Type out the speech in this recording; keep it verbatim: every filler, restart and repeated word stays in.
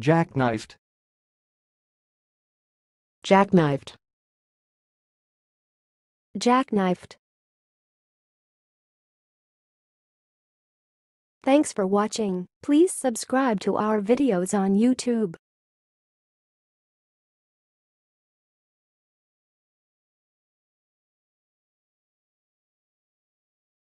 Jackknifed. Jackknifed. Jackknifed. Thanks for watching. Please subscribe to our videos on YouTube.